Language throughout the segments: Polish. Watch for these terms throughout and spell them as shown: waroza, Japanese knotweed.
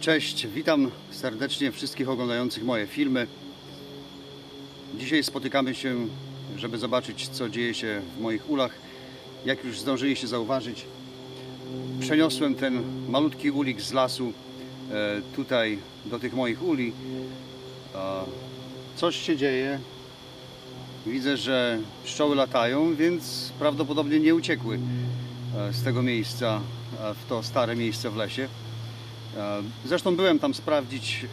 Cześć, witam serdecznie wszystkich oglądających moje filmy. Dzisiaj spotykamy się, żeby zobaczyć, co dzieje się w moich ulach. Jak już zdążyliście zauważyć, przeniosłem ten malutki ulik z lasu tutaj do tych moich uli. Coś się dzieje. Widzę, że pszczoły latają, więc prawdopodobnie nie uciekły z tego miejsca w to stare miejsce w lesie. Zresztą byłem tam sprawdzić,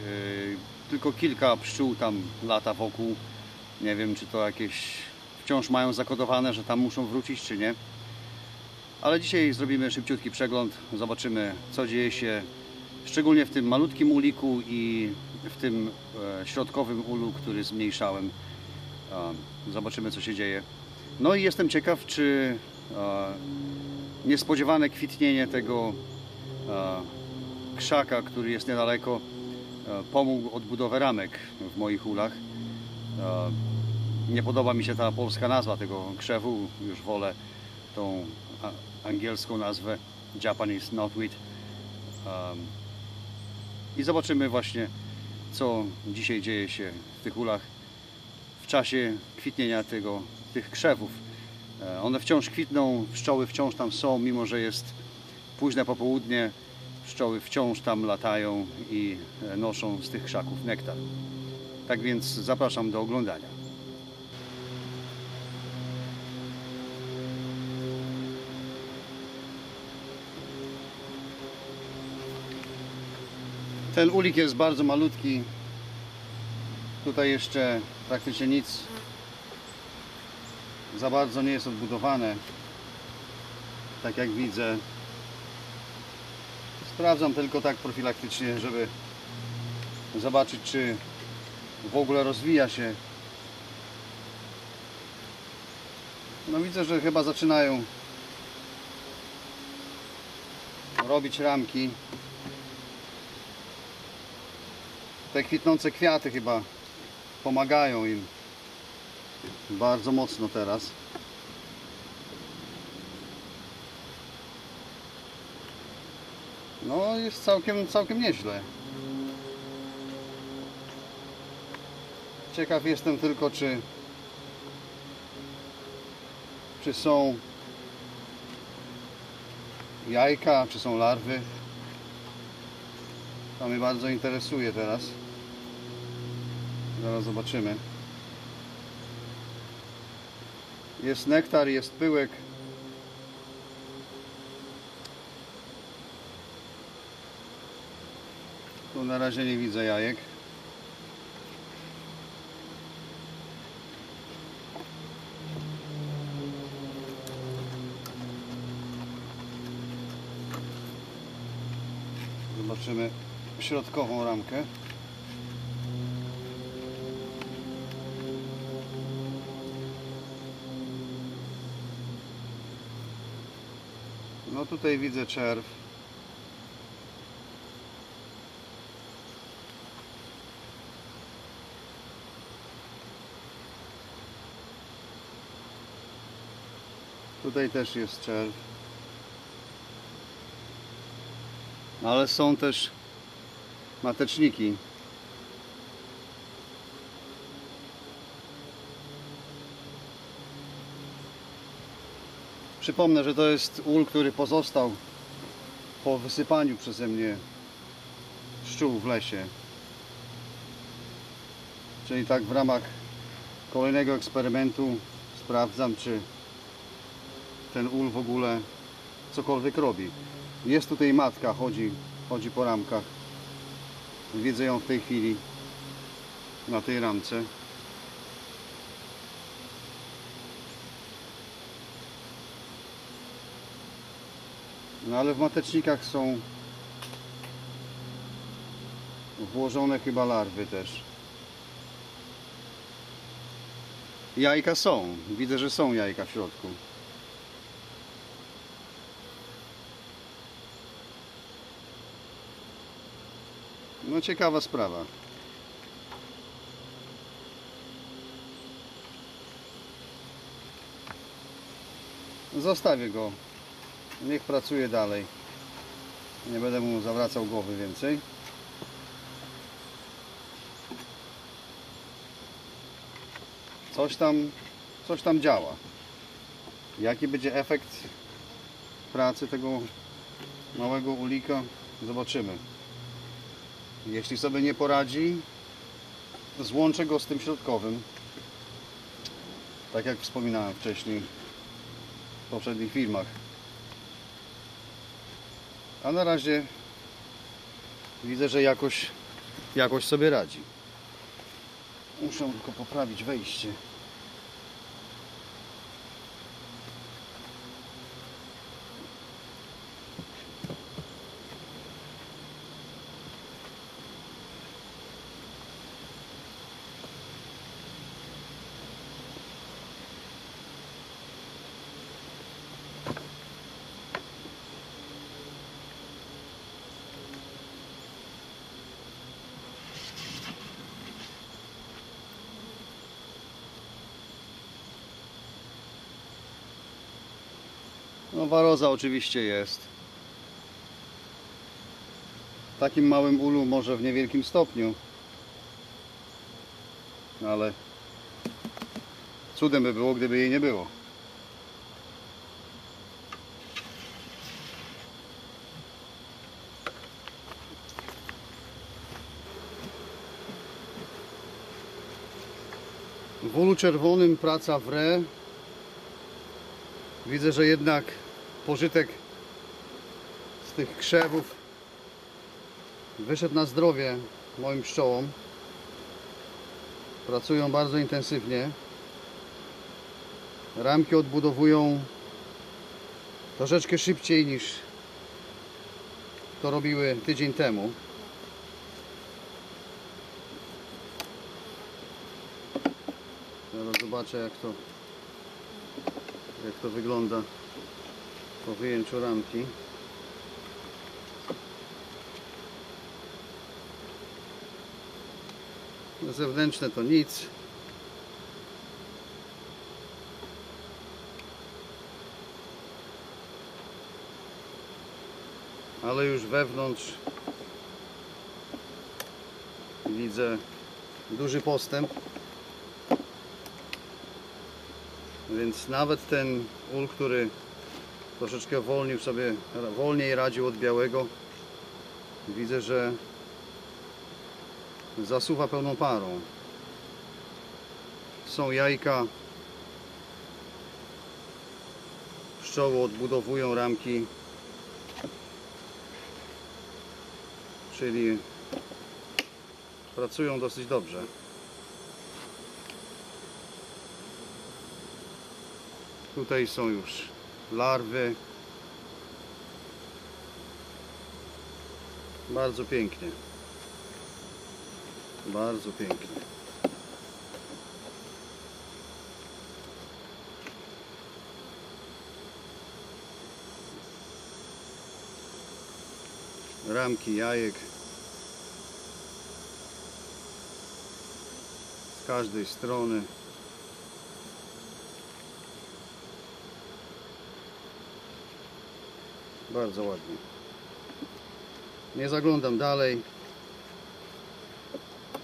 tylko kilka pszczół tam lata wokół. Nie wiem, czy to jakieś wciąż mają zakodowane, że tam muszą wrócić, czy nie. Ale dzisiaj zrobimy szybciutki przegląd, zobaczymy, co dzieje się szczególnie w tym malutkim uliku i w tym środkowym ulu, który zmniejszałem. Zobaczymy, co się dzieje. No i jestem ciekaw, czy niespodziewane kwitnienie tego krzaka, który jest niedaleko, pomógł odbudowę ramek w moich ulach. Nie podoba mi się ta polska nazwa tego krzewu, już wolę tą angielską nazwę Japanese knotweed. I zobaczymy właśnie, co dzisiaj dzieje się w tych ulach w czasie kwitnienia tych krzewów. One wciąż kwitną, pszczoły wciąż tam są, mimo że jest późne popołudnie. Pszczoły wciąż tam latają i noszą z tych krzaków nektar. Tak więc zapraszam do oglądania. Ten ulik jest bardzo malutki. Tutaj jeszcze praktycznie nic za bardzo nie jest odbudowane. Tak jak widzę. Sprawdzam tylko tak profilaktycznie, żeby zobaczyć, czy w ogóle rozwija się. No widzę, że chyba zaczynają robić ramki. Te kwitnące kwiaty chyba pomagają im bardzo mocno teraz. No jest całkiem nieźle. Ciekaw jestem tylko, czy są jajka, czy są larwy. To mnie bardzo interesuje teraz. Zaraz zobaczymy. Jest nektar, jest pyłek. Tu na razie nie widzę jajek. Zobaczymy środkową ramkę. No tutaj widzę czerw. Tutaj też jest czerw. Ale są też mateczniki. Przypomnę, że to jest ul, który pozostał po wysypaniu przeze mnie pszczół w lesie. Czyli tak w ramach kolejnego eksperymentu sprawdzam, czy ten ul w ogóle cokolwiek robi. Jest tutaj matka, chodzi po ramkach. Widzę ją w tej chwili na tej ramce. No ale w matecznikach są włożone chyba larwy też. Jajka są. Widzę, że są jajka w środku. No ciekawa sprawa. Zostawię go. Niech pracuje dalej. Nie będę mu zawracał głowy więcej. coś tam działa. Jaki będzie efekt pracy tego małego ulika, zobaczymy. Jeśli sobie nie poradzi, złączę go z tym środkowym. Tak jak wspominałem wcześniej w poprzednich filmach. A na razie widzę, że jakoś sobie radzi. Muszę tylko poprawić wejście. No, waroza oczywiście jest. W takim małym ulu może w niewielkim stopniu. Ale cudem by było, gdyby jej nie było. W ulu czerwonym praca w re. Widzę, że jednak pożytek z tych krzewów wyszedł na zdrowie moim pszczołom. Pracują bardzo intensywnie. Ramki odbudowują troszeczkę szybciej niż to robiły tydzień temu. Teraz zobaczę, jak to wygląda po wyjęciu ramki. Zewnętrzne to nic. Ale już wewnątrz widzę duży postęp. Więc nawet ten ul, który troszeczkę wolniej radził od białego, widzę, że zasuwa pełną parą. Są jajka, pszczoły odbudowują ramki, czyli pracują dosyć dobrze. Tutaj są już larwy. Bardzo pięknie. Bardzo pięknie. Ramki jajek. Z każdej strony. Bardzo ładnie. Nie zaglądam dalej.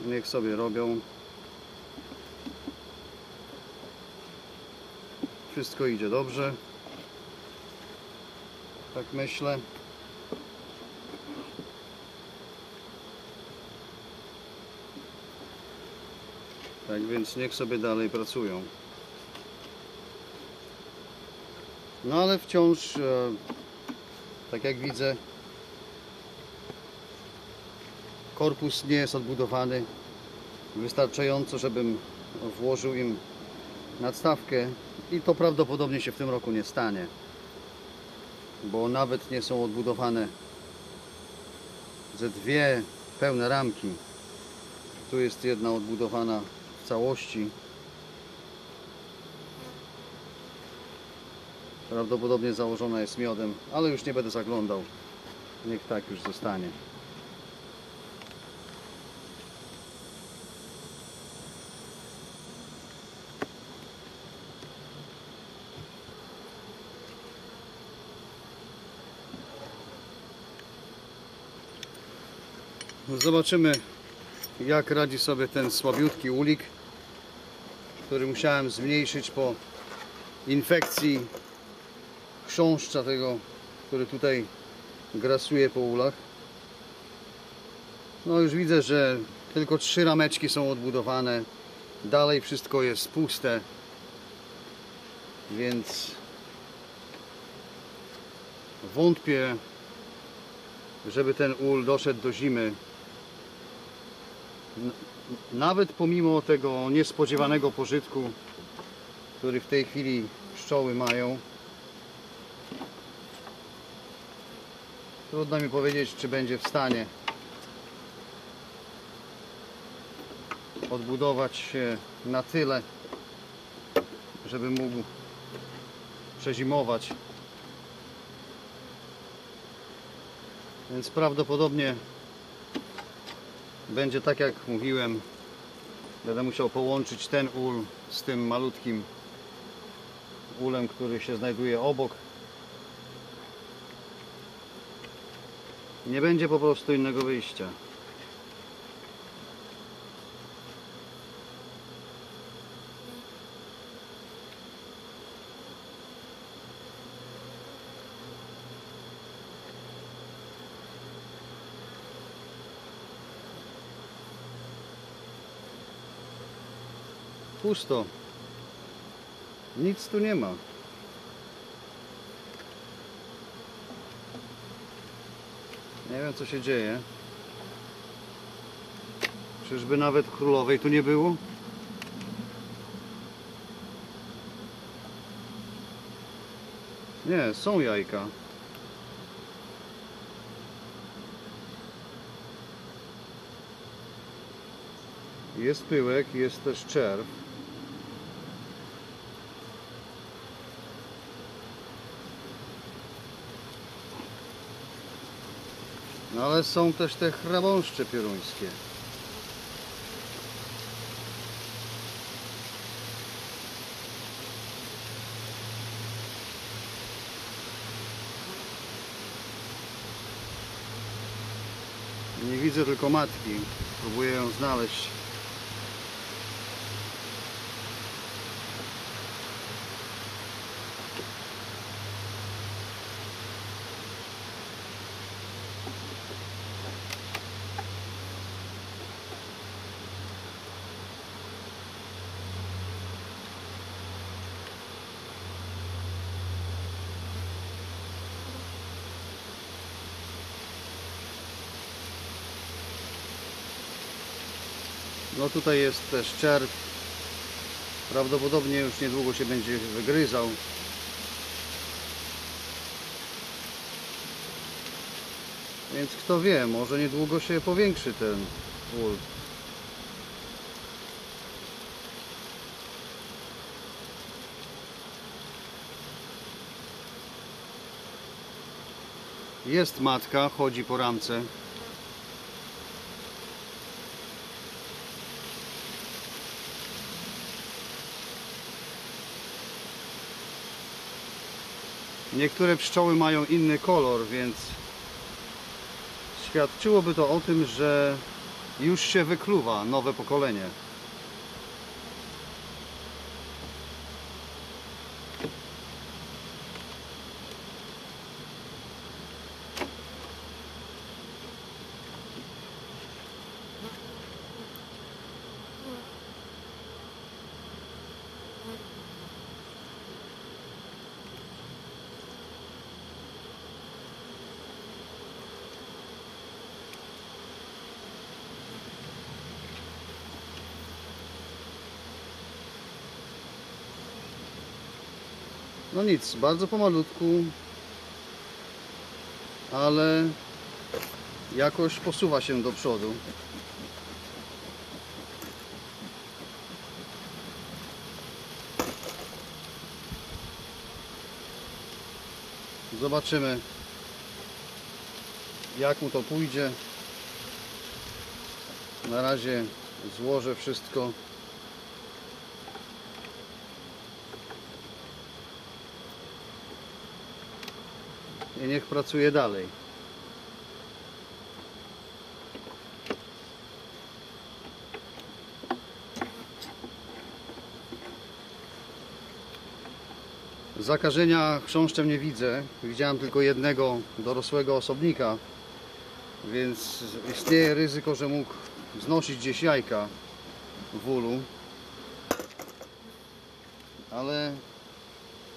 Niech sobie robią. Wszystko idzie dobrze. Tak myślę. Tak więc niech sobie dalej pracują. No ale wciąż... Tak jak widzę, korpus nie jest odbudowany wystarczająco, żebym włożył im nadstawkę i to prawdopodobnie się w tym roku nie stanie, bo nawet nie są odbudowane ze dwie pełne ramki. Tu jest jedna odbudowana w całości. Prawdopodobnie założona jest miodem, ale już nie będę zaglądał. Niech tak już zostanie. Zobaczymy, jak radzi sobie ten słabiutki ulik. który musiałem zmniejszyć po infekcji chrząszcza tego, który tutaj grasuje po ulach. No już widzę, że tylko 3 rameczki są odbudowane, dalej wszystko jest puste, więc wątpię, żeby ten ul doszedł do zimy. Nawet pomimo tego niespodziewanego pożytku, który w tej chwili pszczoły mają, trudno mi powiedzieć, czy będzie w stanie odbudować się na tyle, żeby mógł przezimować. Więc prawdopodobnie będzie tak, jak mówiłem, będę musiał połączyć ten ul z tym malutkim ulem, który się znajduje obok. Nie będzie po prostu innego wyjścia. Pusto. Nic tu nie ma. Nie wiem, co się dzieje. Czyżby nawet królowej tu nie było? Nie, są jajka. Jest pyłek, jest też czerw. No ale są też te chrabąszcze pioruńskie. Nie widzę tylko matki. Próbuję ją znaleźć. No tutaj jest też czerw, prawdopodobnie już niedługo się będzie wygryzał. Więc kto wie, może niedługo się powiększy ten ul. Jest matka, chodzi po ramce. Niektóre pszczoły mają inny kolor, więc świadczyłoby to o tym, że już się wykluwa nowe pokolenie. No nic, bardzo pomalutku, ale jakoś posuwa się do przodu. Zobaczymy, jak mu to pójdzie. Na razie złożę wszystko. I niech pracuje dalej. Zakażenia chrząszczem nie widzę. Widziałem tylko jednego dorosłego osobnika, więc istnieje ryzyko, że mógł znosić gdzieś jajka w ulu. Ale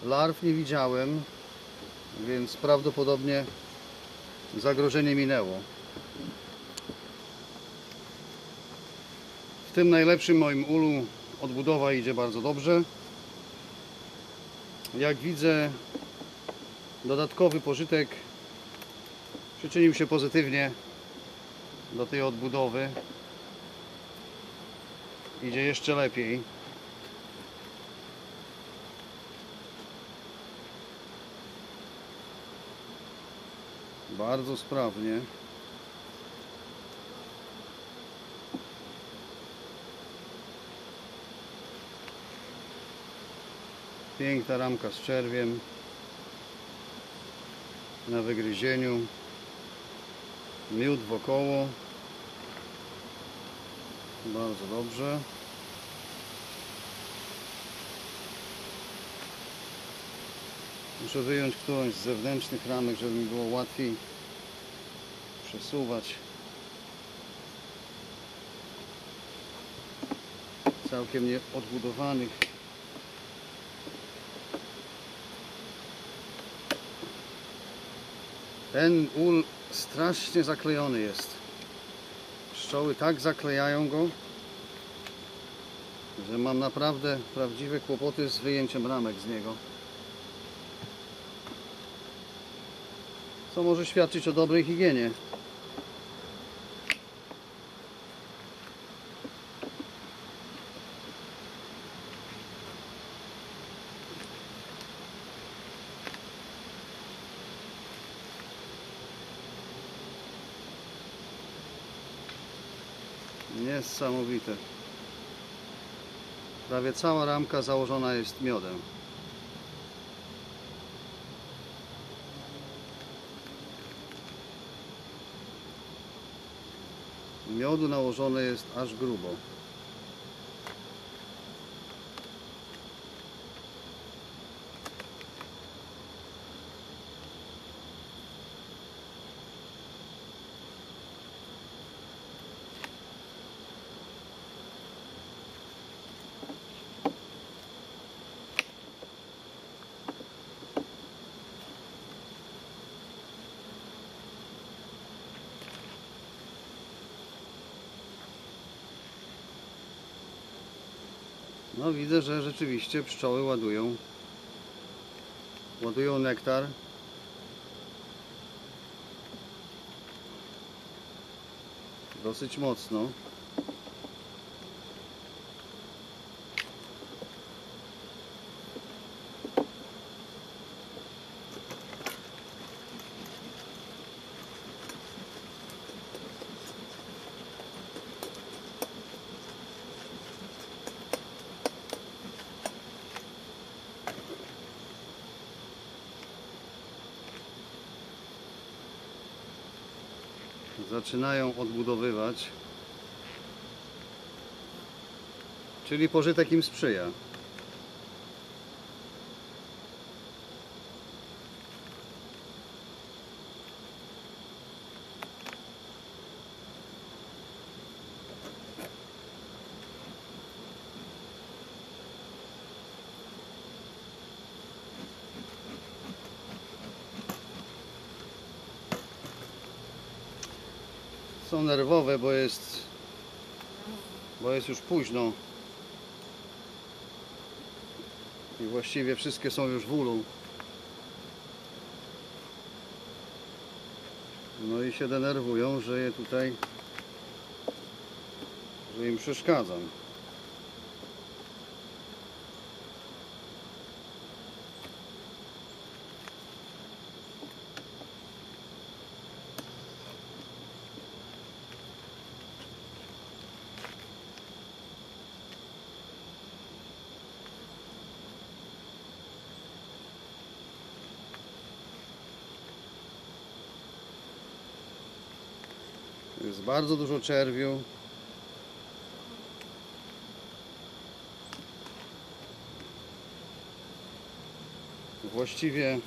larw nie widziałem, więc prawdopodobnie zagrożenie minęło. W tym najlepszym moim ulu odbudowa idzie bardzo dobrze. Jak widzę, dodatkowy pożytek przyczynił się pozytywnie do tej odbudowy. Idzie jeszcze lepiej. Bardzo sprawnie. Piękna ramka z czerwiem na wygryzieniu, miód wokoło, bardzo dobrze. Muszę wyjąć którąś z zewnętrznych ramek, żeby mi było łatwiej przesuwać. Całkiem nieodbudowanych. Ten ul strasznie zaklejony jest. Pszczoły tak zaklejają go, że mam naprawdę prawdziwe kłopoty z wyjęciem ramek z niego. Co może świadczyć o dobrej higienie. Niesamowite. Prawie cała ramka założona jest miodem. Miodu nałożone jest aż grubo. No widzę, że rzeczywiście pszczoły ładują nektar. Dosyć mocno. Zaczynają odbudowywać, czyli pożytek im sprzyja. Są nerwowe, bo jest już późno i właściwie wszystkie są już w ulu. No i się denerwują, że je tutaj, że im przeszkadzam. Jest bardzo dużo czerwiu. Właściwie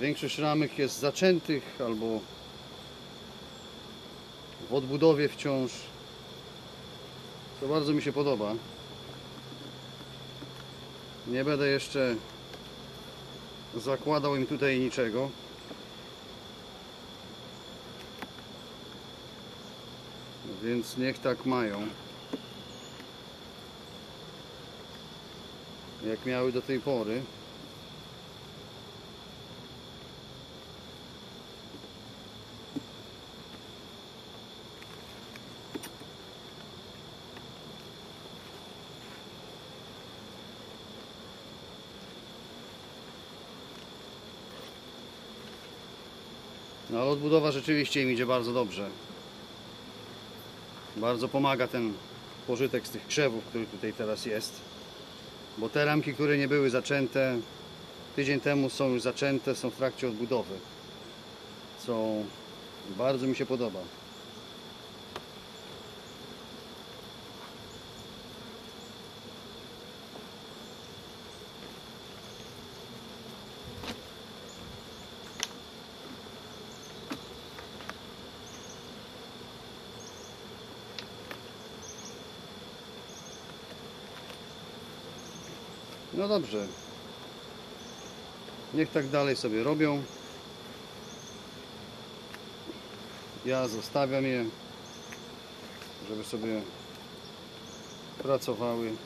większość ramek jest zaczętych albo w odbudowie wciąż, co bardzo mi się podoba. Nie będę jeszcze zakładał im tutaj niczego. Więc niech tak mają, jak miały do tej pory. No ale odbudowa rzeczywiście im idzie bardzo dobrze. Bardzo pomaga ten pożytek z tych krzewów, który tutaj teraz jest. Bo te ramki, które nie były zaczęte tydzień temu, są już zaczęte, są w trakcie odbudowy. Co bardzo mi się podoba. No dobrze, niech tak dalej sobie robią. Ja zostawiam je, żeby sobie pracowały.